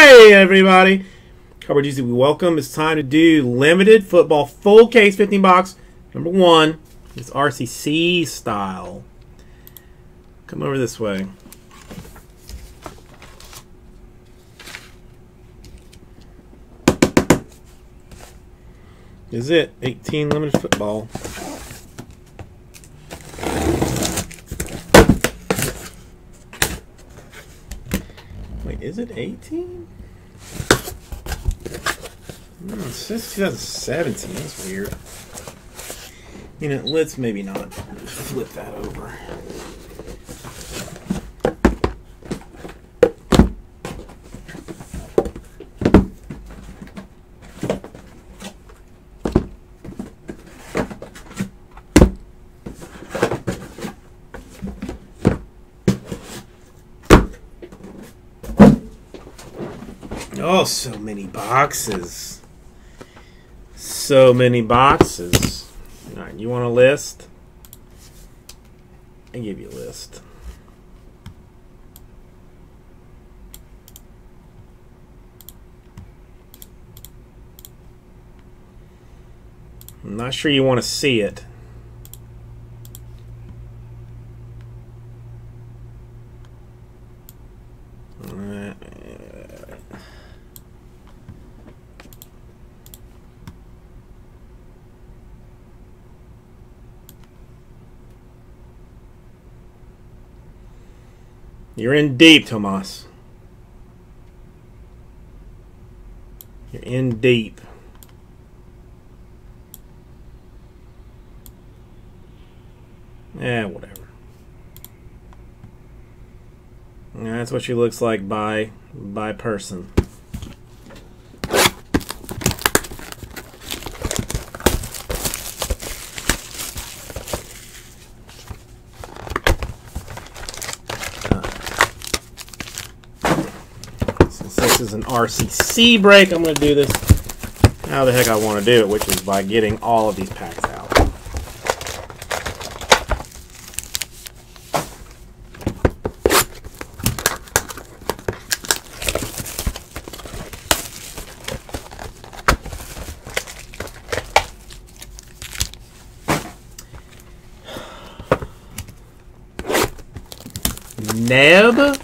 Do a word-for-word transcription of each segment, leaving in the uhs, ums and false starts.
Hey everybody, Carlos Hyde, we welcome. It's time to do limited football full case fifteen box number one. It's R C C style. Come over this way. This is it? eighteen limited football. Is it eighteen? No, it says two thousand seventeen. That's weird. You know, let's maybe not flip that over. Oh, so many boxes. So many boxes. All right, you want a list? I give you a list. I'm not sure you want to see it. You're in deep, Tomas. You're in deep. Eh, whatever. And that's what she looks like by by person. Is an R C C break. I'm going to do this how the heck I want to do it, which is by getting all of these packs out. Neb?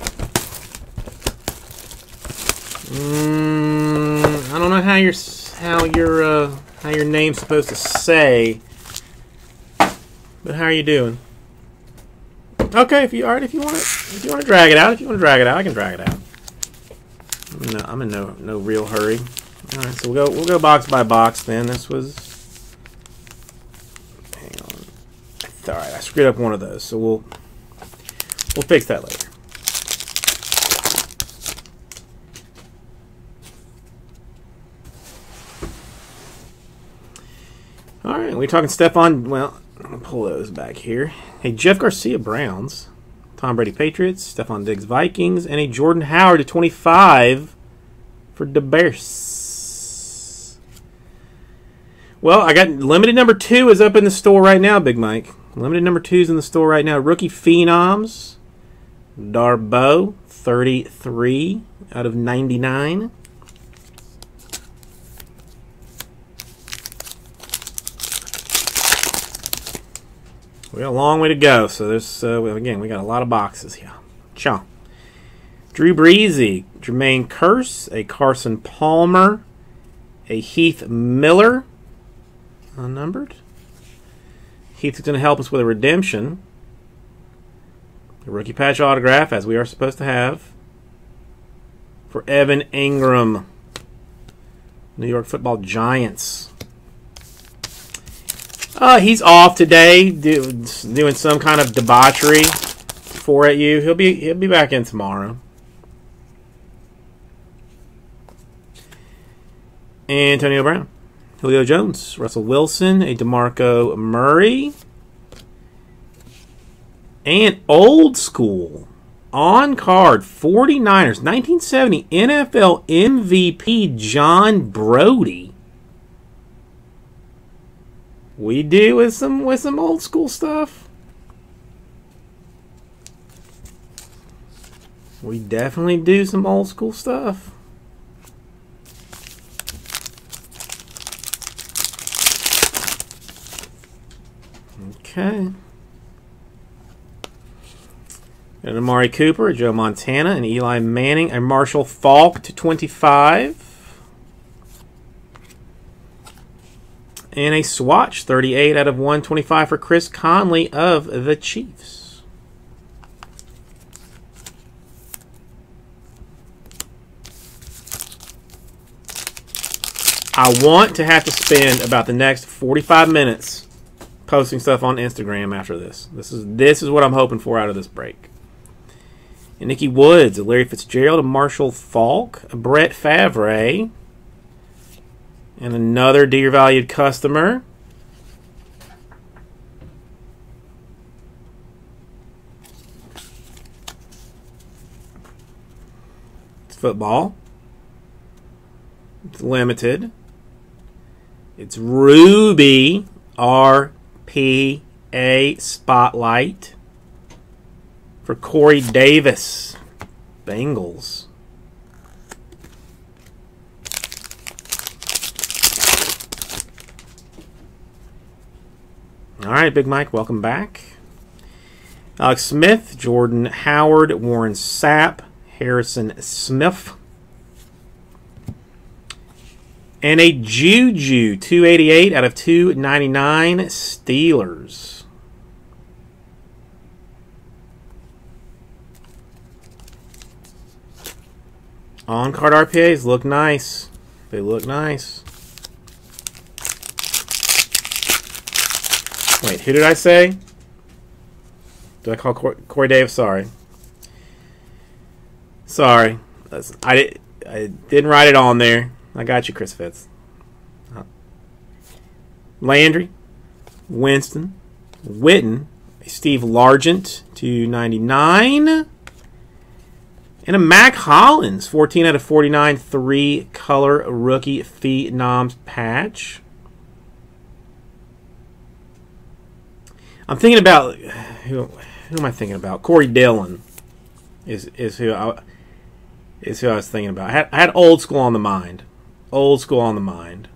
Mm, I don't know how your how your uh, how your name's supposed to say, but how are you doing? Okay, if you alright, if you want to if you want to drag it out, if you want to drag it out, I can drag it out. No, I'm in no no real hurry. All right, so we'll go we'll go box by box then. This was hang on. It's all right, I screwed up one of those, so we'll we'll fix that later. We're talking Stefan. Well, I'll pull those back here. Hey, Jeff Garcia, Browns. Tom Brady, Patriots. Stefan Diggs, Vikings. And a Jordan Howard at twenty-five for the Bears. Well, I got limited number two is up in the store right now, Big Mike. Limited number two is in the store right now. Rookie Phenoms. Darbo, thirty-three out of ninety-nine. We got a long way to go, so there's uh, well, again we got a lot of boxes here. Cha, Drew Breesy, Jermaine Curse, a Carson Palmer, a Heath Miller, unnumbered. Heath's going to help us with a redemption, a rookie patch autograph as we are supposed to have for Evan Ingram, New York Football Giants. Uh, he's off today, do, doing some kind of debauchery for at you. He'll be he'll be back in tomorrow. Antonio Brown, Julio Jones, Russell Wilson, a DeMarco Murray, and old school on card forty-niners nineteen seventy N F L M V P John Brodie. We do with some with some old school stuff. We definitely do some old school stuff. Okay. Got an Amari Cooper, a Joe Montana, an Eli Manning, a Marshall Falk to twenty-five. And a swatch, thirty-eight out of one twenty-five for Chris Conley of the Chiefs. I want to have to spend about the next forty-five minutes posting stuff on Instagram after this. This is this is what I'm hoping for out of this break. And Nikki Woods, a Larry Fitzgerald, a Marshall Falk, a Brett Favre. And another Dear Valued Customer. It's football. It's limited. It's Ruby R P A Spotlight for Corey Davis, Bengals. All right, Big Mike, welcome back. Alex Smith, Jordan Howard, Warren Sapp, Harrison Smith. And a Juju, two eighty-eight out of two ninety-nine, Steelers. On-card R P As look nice. They look nice. Wait, who did I say? Did I call Corey, Corey Davis? Sorry. Sorry. That's, I, I didn't write it on there. I got you, Chris Fitz. Huh. Landry, Winston, Witten, Steve Largent, two ninety-nine, and a Mac Hollins, fourteen out of forty-nine, three-color rookie phenoms patch. I'm thinking about who? Who am I thinking about? Corey Dillon is is who I is who I was thinking about. I had, I had old school on the mind. Old school on the mind.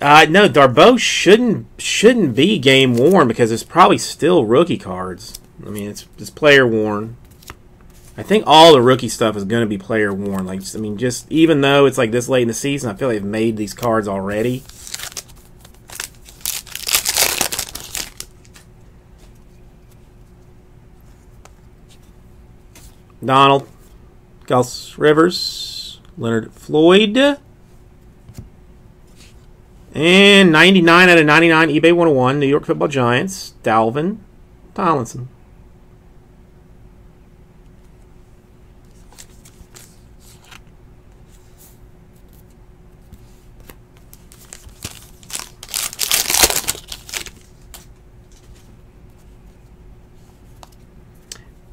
Uh, no, Darbo shouldn't shouldn't be game worn because it's probably still rookie cards. I mean, it's it's player worn. I think all the rookie stuff is going to be player worn. Like, I mean, just even though it's like this late in the season, I feel like they've made these cards already. Donald, Gus Rivers, Leonard Floyd, and ninety-nine out of ninety-nine, eBay one oh one, New York Football Giants, Dalvin Tomlinson.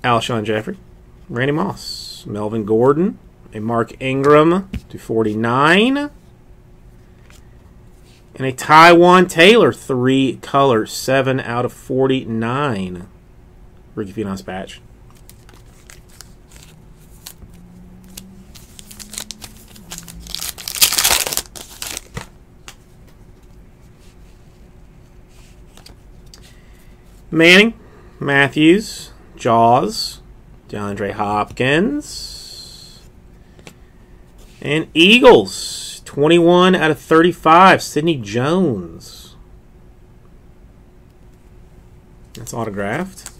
Alshon Jeffrey. Randy Moss, Melvin Gordon, a Mark Ingram to forty-nine, and a Tywan Taylor, three color, seven out of forty-nine. Ricky Phenom's patch. Manning, Matthews, Jaws, DeAndre Hopkins, and Eagles, twenty-one out of thirty-five, Sidney Jones. That's autographed.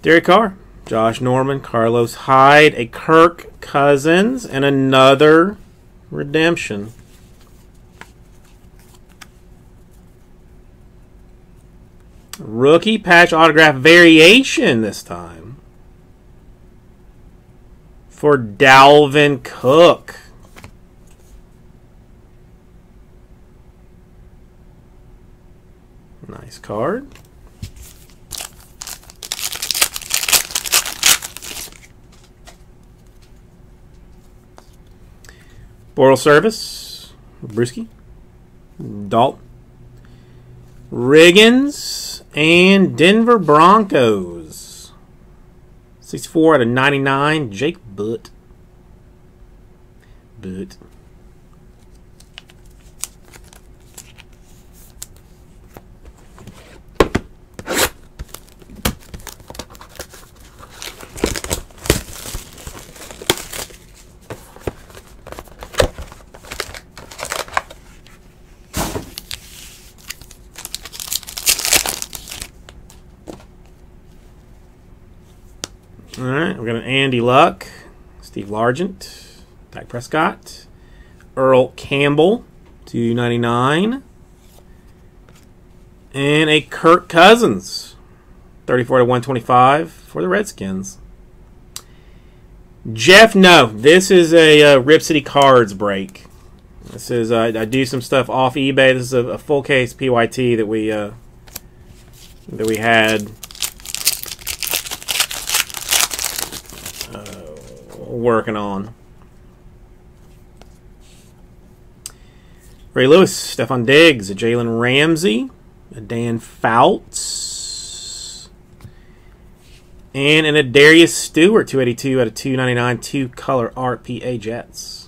Derek Carr, Josh Norman, Carlos Hyde, a Kirk Cousins, and another redemption. Rookie patch autograph variation this time for Dalvin Cook. Nice card. Oral Service, Brewski, Dalton, Riggins, and Denver Broncos. sixty-four out of ninety-nine, Jake Butt. Butt. All right, we're going to Andy Luck, Steve Largent, Dak Prescott, Earl Campbell, two ninety-nine, and a Kirk Cousins, thirty-four to one twenty-five for the Redskins. Jeff, no, this is a uh, Rip City Cards break. This is uh, I do some stuff off eBay. This is a, a full case P Y T that we uh, that we had. Working on Ray Lewis, Stefan Diggs, a Jalen Ramsey, a Dan Fouts, and an Adarius Stewart, two eighty-two out of two ninety-nine, two color R P A Jets.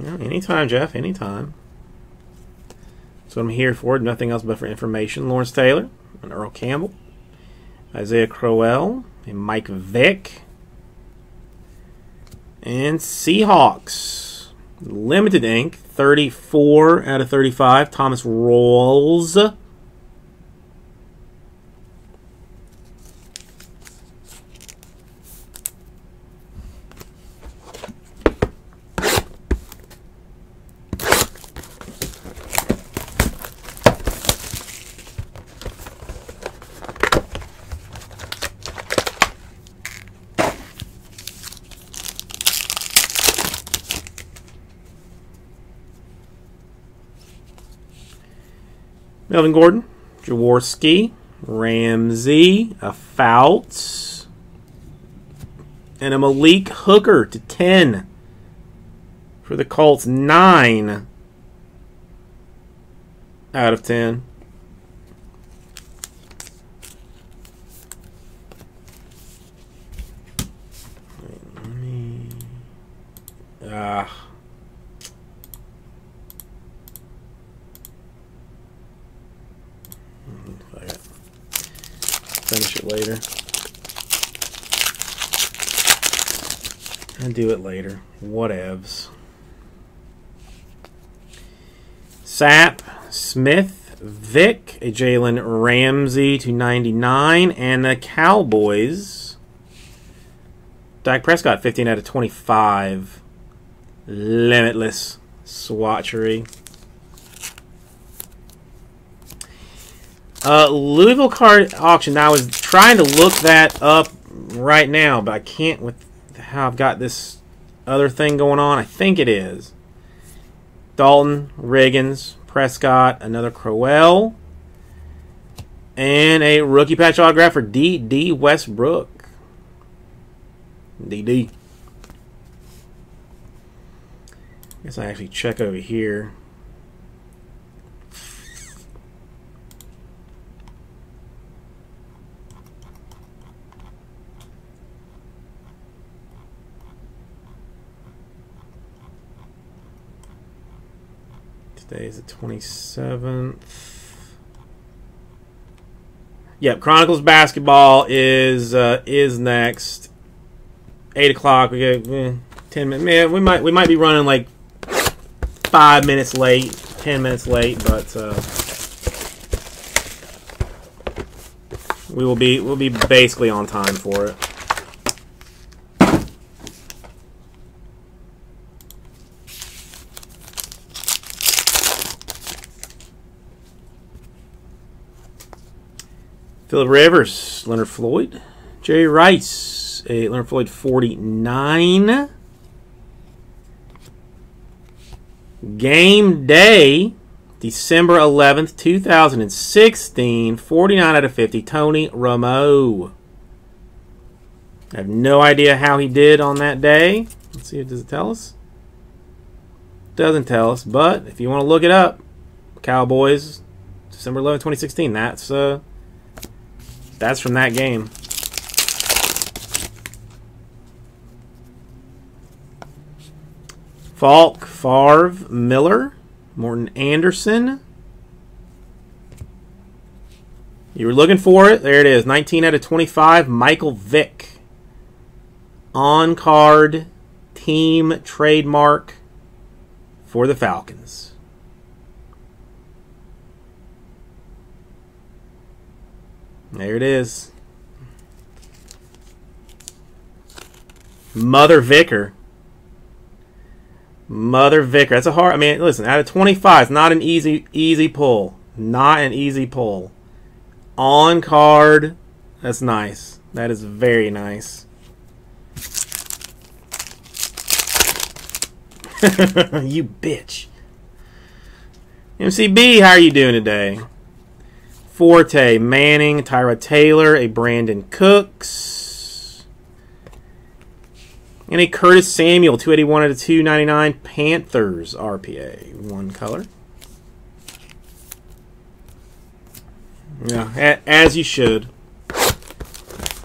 Yeah, anytime, Jeff, anytime. That's what I'm here for, nothing else but for information. Lawrence Taylor, and Earl Campbell, Isaiah Crowell, and Mike Vick, and Seahawks. Limited ink, thirty-four out of thirty-five, Thomas Rawls. Melvin Gordon, Jaworski, Ramsey, a Fouts, and a Malik Hooker to ten for the Colts. nine out of ten. Ah. Finish it later. I'll do it later. Whatevs. Sapp, Smith, Vick, a Jalen Ramsey to ninety-nine, and the Cowboys. Dak Prescott, fifteen out of twenty-five. Limitless swatchery. Uh, Louisville card auction. Now, I was trying to look that up right now, but I can't with how I've got this other thing going on. I think it is. Dalton, Riggins, Prescott, another Crowell, and a rookie patch autograph for D D Westbrook. D D. I guess I actually check over here. Today's the twenty-seventh. Yep, Chronicles basketball is uh, is next. Eight o'clock. We go eh, ten minutes. Man, we might we might be running like five minutes late, ten minutes late, but uh, we will be we'll be basically on time for it. Phillip Rivers, Leonard Floyd, Jerry Rice, a Leonard Floyd forty-nine. Game Day, December eleventh, two thousand sixteen, forty-nine out of fifty, Tony Romo. I have no idea how he did on that day. Let's see, does it tell us? Doesn't tell us, but if you want to look it up, Cowboys, December eleventh, twenty sixteen. That's uh, that's from that game. Falk, Favre, Miller, Morton Anderson. You were looking for it. There it is. nineteen out of twenty-five. Michael Vick. On card, team trademark for the Falcons. There it is. Mother Vicker. Mother Vicker. That's a hard... I mean, listen, out of twenty-five, it's not an easy easy pull. Not an easy pull. On card. That's nice. That is very nice. You bitch. M C B, how are you doing today? Forte, Manning, Tyra Taylor, a Brandon Cooks. And a Curtis Samuel, two eighty-one out of two ninety-nine, Panthers R P A, one color. Yeah, as you should.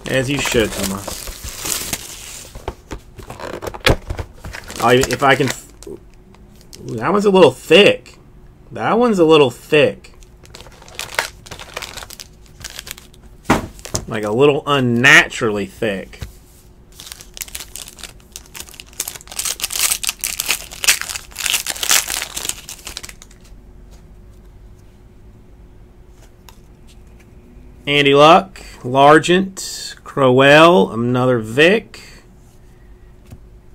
As you should, Thomas. I, if I can... Ooh, that one's a little thick. That one's a little thick. Like a little unnaturally thick. Andy Luck, Largent, Crowell, another Vic,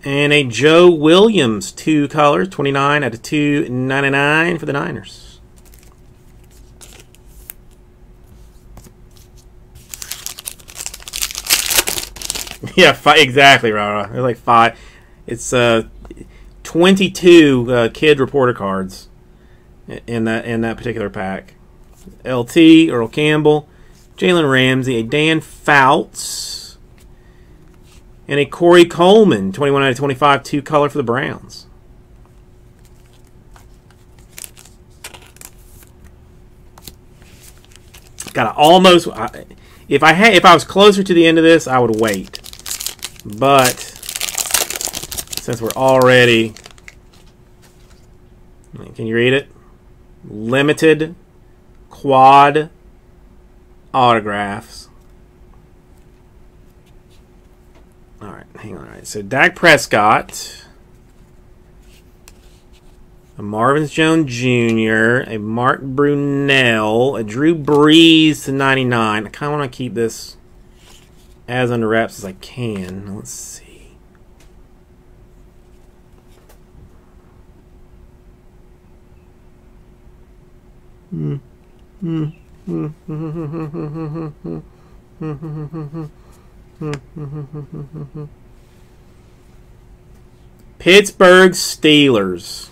and a Joe Williams, two colors, twenty-nine out of two ninety-nine for the Niners. Yeah, five, exactly, Rara. It's like five. It's uh, twenty-two uh, kid reporter cards in that in that particular pack. L T, Earl Campbell. Jalen Ramsey, a Dan Fouts, and a Corey Coleman, twenty-one out of twenty-five, two color for the Browns. Got to almost. I, if I had, if I was closer to the end of this, I would wait. But since we're already, can you read it? Limited quad. Autographs. All right, hang on. All right, so Dak Prescott, a Marvin Jones Junior, a Mark Brunell, a Drew Brees to ninety-nine. I kind of want to keep this as under wraps as I can. Let's see. Hmm. Hmm. Pittsburgh Steelers.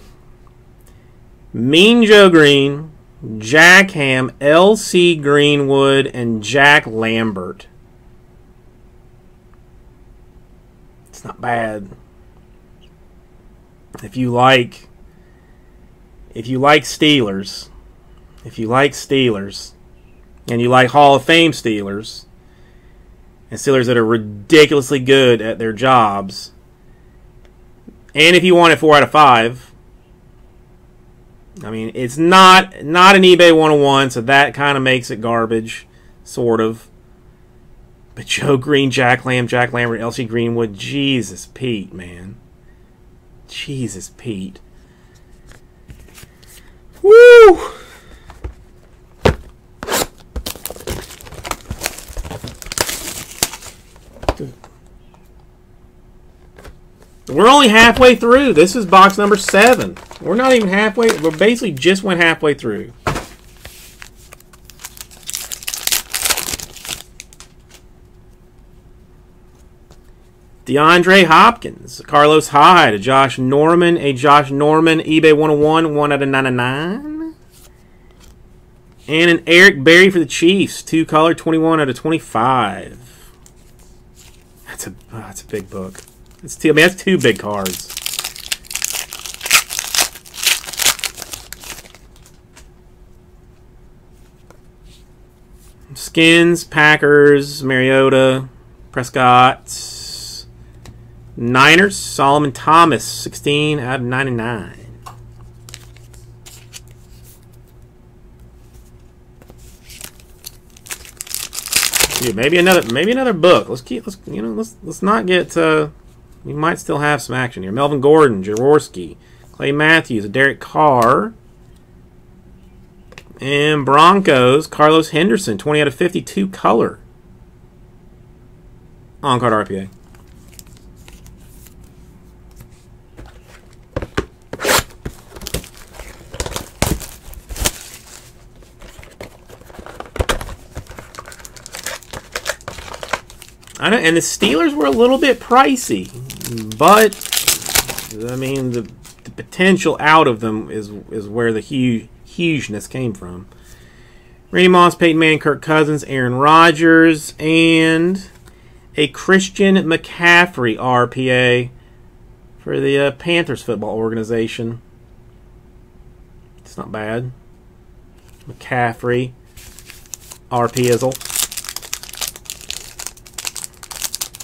Mean Joe Green, Jack Ham, L C Greenwood, and Jack Lambert. It's not bad. If you like, if you like Steelers, if you like Steelers. And you like Hall of Fame Steelers and Steelers that are ridiculously good at their jobs. And if you want it four out of five, I mean, it's not not an eBay one oh one, so that kind of makes it garbage, sort of. But Joe Green, Jack Lamb, Jack Lambert, L C Greenwood, Jesus Pete, man. Jesus Pete. Woo! We're only halfway through. This is box number seven. We're not even halfway. We basically just went halfway through. DeAndre Hopkins, Carlos Hyde, a Josh Norman, a Josh Norman, eBay one oh one, one out of ninety-nine. And an Eric Berry for the Chiefs, two color, twenty-one out of twenty-five. That's a that's a big book. It's two. I mean, that's two big cards. Skins, Packers, Mariota, Prescott, Niners, Solomon Thomas, sixteen out of ninety-nine. Dude, maybe another, maybe another book. Let's keep, let's you know, let's let's not get. Uh, we might still have some action here. Melvin Gordon, Jaworski, Clay Matthews, Derek Carr. And Broncos, Carlos Henderson, twenty out of fifty-two color. On card R P A. I know, and the Steelers were a little bit pricey, but I mean the, the potential out of them is is where the huge. hugeness came from. Randy Moss, Peyton Manning, Kirk Cousins, Aaron Rodgers, and a Christian McCaffrey R P A for the uh, Panthers football organization. It's not bad. McCaffrey R P A-isle.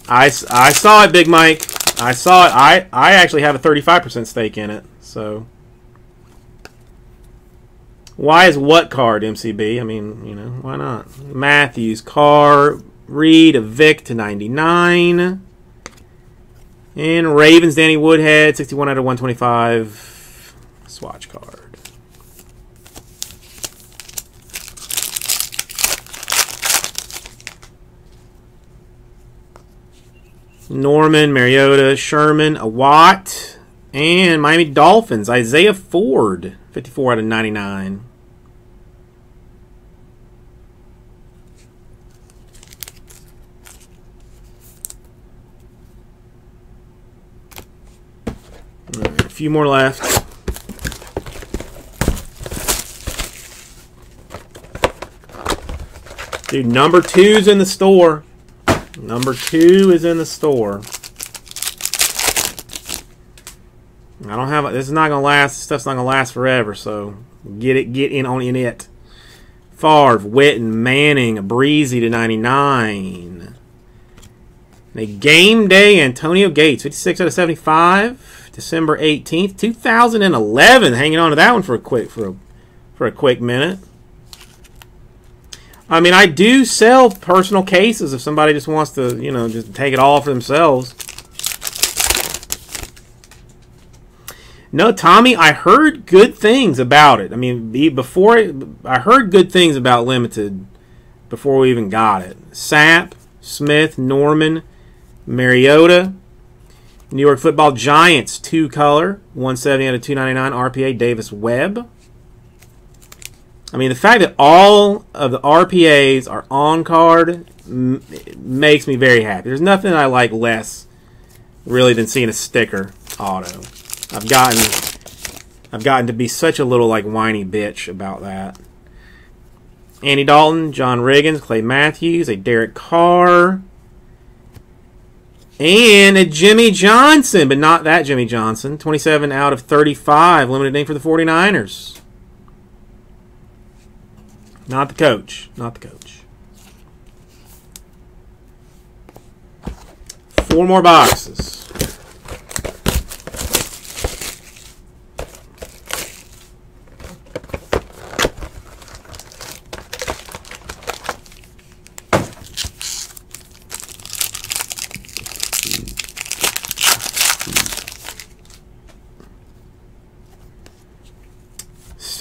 I, I saw it, Big Mike. I saw it. I, I actually have a thirty-five percent stake in it, so... Why is what card, M C B? I mean, you know, why not? Matthews, Carr, Reed, Vic to ninety-nine. And Ravens, Danny Woodhead, sixty-one out of one twenty-five. Swatch card. Norman, Mariota, Sherman, Watt. And Miami Dolphins, Isaiah Ford, fifty-four out of ninety-nine. All right, a few more left. Dude, number two's in the store. Number two is in the store. I don't have, this is not going to last, this stuff's not going to last forever, so get it, get in on in it. Favre, Witten, Manning, Breezy to ninety-nine. And a game day, Antonio Gates, fifty-six out of seventy-five, December eighteenth, two thousand eleven. Hanging on to that one for a quick, for a, for a quick minute. I mean, I do sell personal cases if somebody just wants to, you know, just take it all for themselves. No, Tommy, I heard good things about it. I mean, before it, I heard good things about Limited before we even got it. Sapp, Smith, Norman, Mariota, New York Football Giants, two color, one seventy out of two ninety-nine R P A, Davis Webb. I mean, the fact that all of the R P As are on card m makes me very happy. There's nothing I like less, really, than seeing a sticker auto. I've gotten, I've gotten to be such a little like whiny bitch about that. Andy Dalton, John Riggins, Clay Matthews, a Derek Carr, and a Jimmy Johnson, but not that Jimmy Johnson. twenty-seven out of thirty-five, limited name for the forty-niners. Not the coach, not the coach. Four more boxes.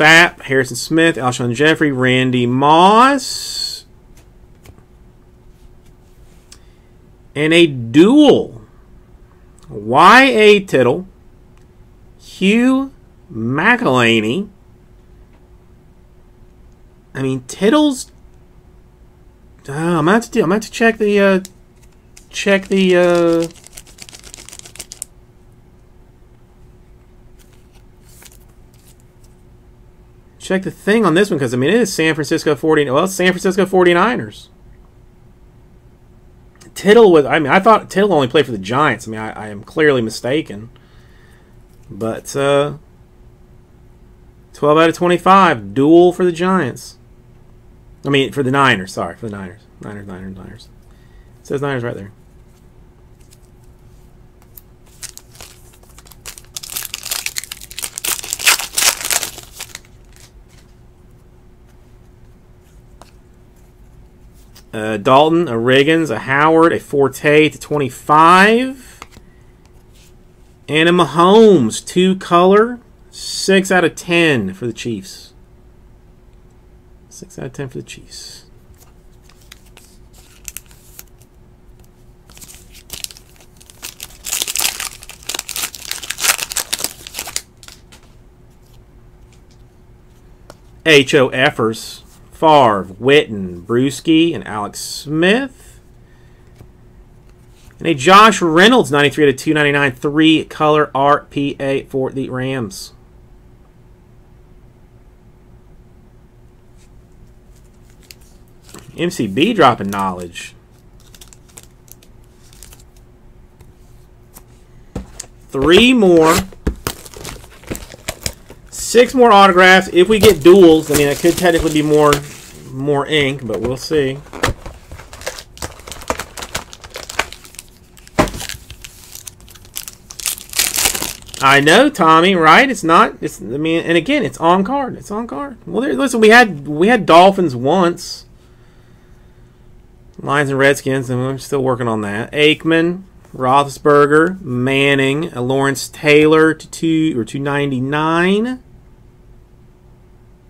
Sapp, Harrison Smith, Alshon Jeffrey, Randy Moss, and a duel. Y A. Tittle, Hugh McElhaney. I mean, Tittle's. Oh, I'm gonna have to do. I'm gonna have to check the. Uh, check the. Uh, Check the thing on this one, because I mean it is San Francisco forty-niners. Well, it's San Francisco forty-niners. Tittle was, I mean, I thought Tittle only played for the Giants. I mean, I, I am clearly mistaken. But uh, twelve out of twenty-five, duel for the Giants. I mean, for the Niners, sorry, for the Niners. Niners, Niners, Niners. It says Niners right there. Uh, Dalton, a Riggins, a Howard, a Forte to twenty-five, and a Mahomes, two color, six out of ten for the Chiefs. Six out of ten for the Chiefs. H O Effers. Favre, Witten, Brewski, and Alex Smith. And a Josh Reynolds, ninety-three out of two ninety-nine, three color R P A for the Rams. M C B dropping knowledge. Three more. Six more autographs. If we get duels, I mean, it could technically be more, more ink, but we'll see. I know, Tommy. Right? It's not. It's. I mean, and again, it's on card. It's on card. Well, there, listen, we had we had Dolphins once. Lions and Redskins, and I'm still working on that. Aikman. Roethlisberger, Manning, a Lawrence Taylor to two or two ninety nine.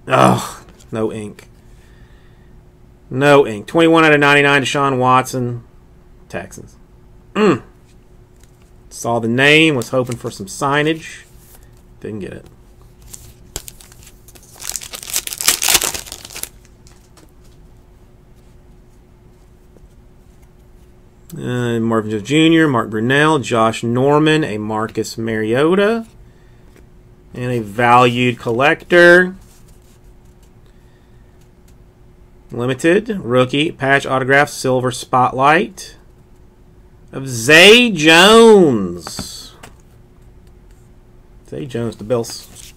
Oh, no ink. No ink. Twenty one out of ninety nine. Deshaun Watson, Texans. Mm. Saw the name. Was hoping for some signage. Didn't get it. Uh, Marvin Jones Junior, Mark Brunell, Josh Norman, a Marcus Mariota, and a valued collector. Limited, rookie, patch autograph, silver spotlight of Zay Jones. Zay Jones, the Bills.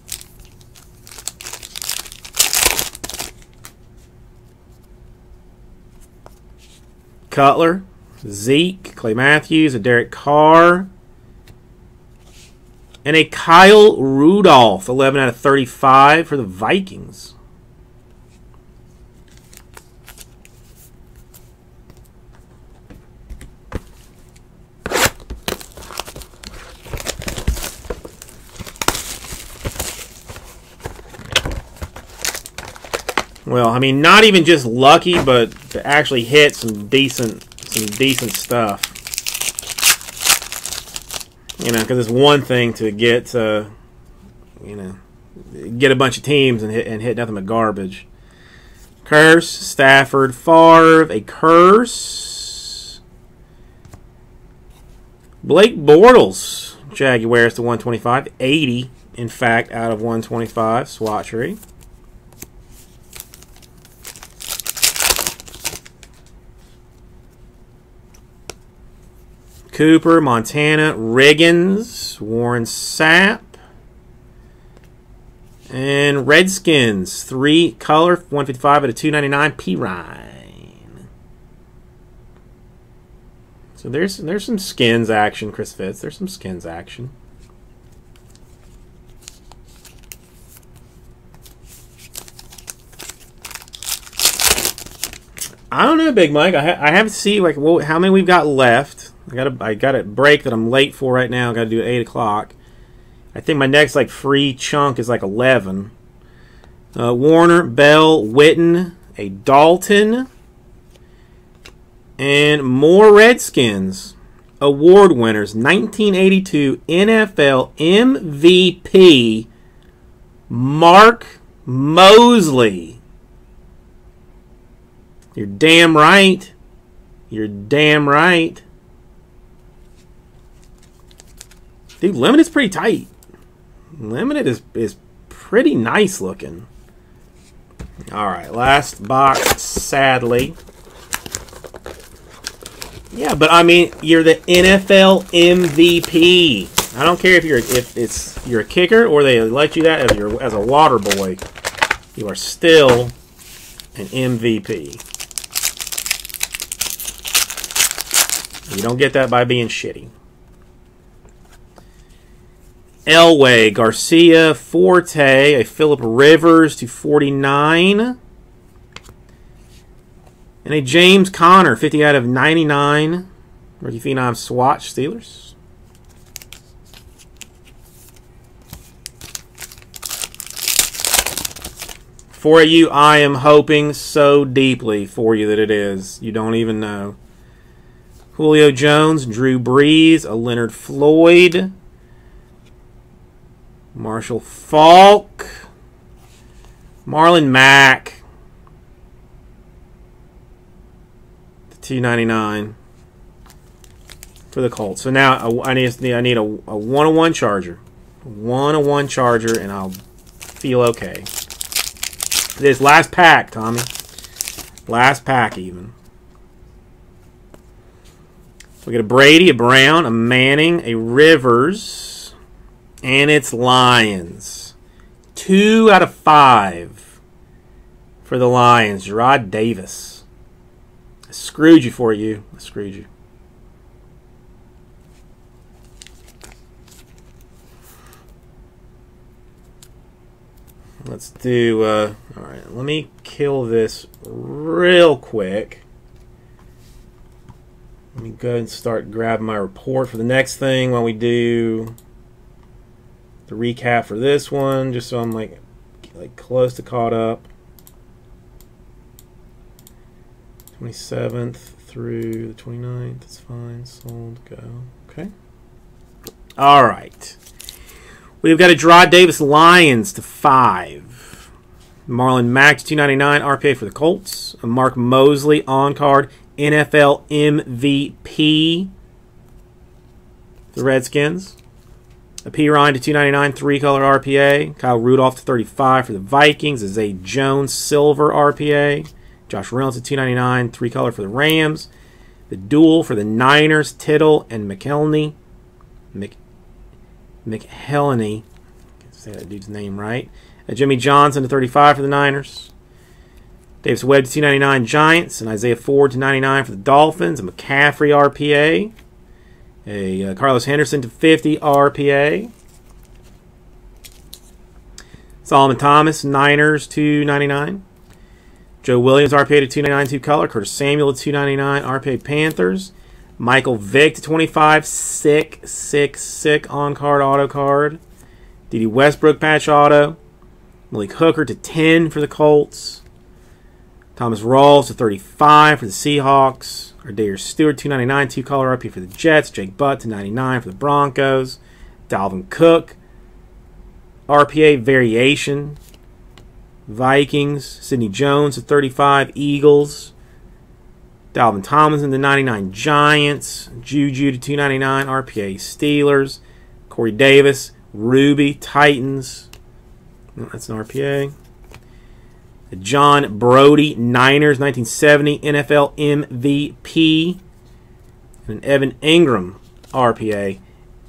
Cutler. Zeke, Clay Matthews, a Derek Carr, and a Kyle Rudolph, eleven out of thirty-five for the Vikings. Well, I mean, not even just lucky, but to actually hit some decent... Some decent stuff, you know, because it's one thing to get, uh, you know, get a bunch of teams and hit and hit nothing but garbage. Curse, Stafford, Favre, a curse. Blake Bortles, Jaguars to one twenty-five, eighty in fact out of one twenty-five, swatchery. Cooper, Montana, Riggins, Warren Sapp, and Redskins. Three color, one fifty-five out of two ninety-nine, Pirine. So there's there's some skins action, Chris Fitz. There's some skins action. I don't know, Big Mike. I ha I haven't seen like well, how many we've got left. I got a I got a break that I'm late for right now. I got to do at eight o'clock. I think my next like free chunk is like eleven. Uh, Warner, Bell, Witten, a Dalton, and more Redskins award winners. nineteen eighty-two N F L M V P Mark Mosley. You're damn right. You're damn right. Dude, Limited's pretty tight. Limited is, is pretty nice looking. Alright, last box, sadly. Yeah, but I mean, you're the N F L M V P. I don't care if you're if it's you're a kicker or they elect you that as your as a water boy. You are still an M V P. You don't get that by being shitty. Elway, Garcia, Forte, a Phillip Rivers to forty-nine, and a James Conner, fifty out of ninety-nine, rookie phenom swatch Steelers. For you, I am hoping so deeply for you that it is. You don't even know. Julio Jones, Drew Brees, a Leonard Floyd. Marshall Falk, Marlon Mack, the two ninety-nine for the Colts. So now I need I need a one oh one charger, one oh one charger, and I'll feel okay. This last pack, Tommy, last pack even. We get a Brady, a Brown, a Manning, a Rivers. And it's Lions. Two out of five for the Lions. Gerard Davis. I screwed you for you. I screwed you. Let's do... Uh, all right, let me kill this real quick. Let me go ahead and start grabbing my report for the next thing while we do... the recap for this one, just so I'm like, like close to caught up. twenty-seventh through the twenty-ninth. It's fine. Sold. Go. Okay. All right. We've got a Gerard Davis Lions to five. Marlon Mack to two ninety-nine. R P A for the Colts. A Mark Mosley on card. N F L M V P. The Redskins. A P. Ryan to two ninety-nine, three-color R P A. Kyle Rudolph to thirty-five for the Vikings. A Zay Jones, silver R P A. Josh Reynolds to two ninety-nine, three-color for the Rams. The duel for the Niners, Tittle and McElhenney. Mc, McElhenney. I can't say that dude's name right. A Jimmy Johnson to thirty-five for the Niners. Davis Webb to two ninety-nine, Giants. And Isaiah Ford to ninety-nine for the Dolphins. A McCaffrey R P A. A uh, Carlos Henderson to fifty R P A. Solomon Thomas, Niners to ninety-nine. Joe Williams, R P A to two ninety-nine, two color. Curtis Samuel to two ninety-nine, R P A Panthers. Michael Vick to twenty-five, sick, sick, sick on card, auto card. D D Westbrook, patch auto. Malik Hooker to ten for the Colts. Thomas Rawls to thirty-five for the Seahawks. Darius Stewart, two ninety-nine, two-color R P for the Jets. Jake Butt to ninety-nine for the Broncos. Dalvin Cook, R P A variation. Vikings, Sidney Jones to thirty-five, Eagles. Dalvin Tomlinson to ninety-nine, Giants. Juju to two ninety-nine, R P A Steelers. Corey Davis, Ruby, Titans. Oh, that's an R P A. John Brodie, Niners, nineteen seventy, N F L M V P. And an Evan Ingram, R P A.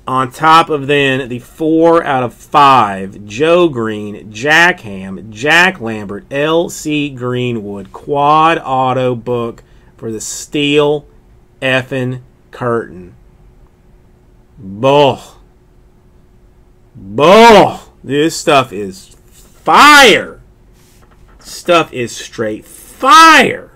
On top of then the four out of five, Joe Green, Jack Ham, Jack Lambert, L C Greenwood, quad auto book for the steel effing curtain. Bull. Bull. This stuff is fire. Stuff is straight fire.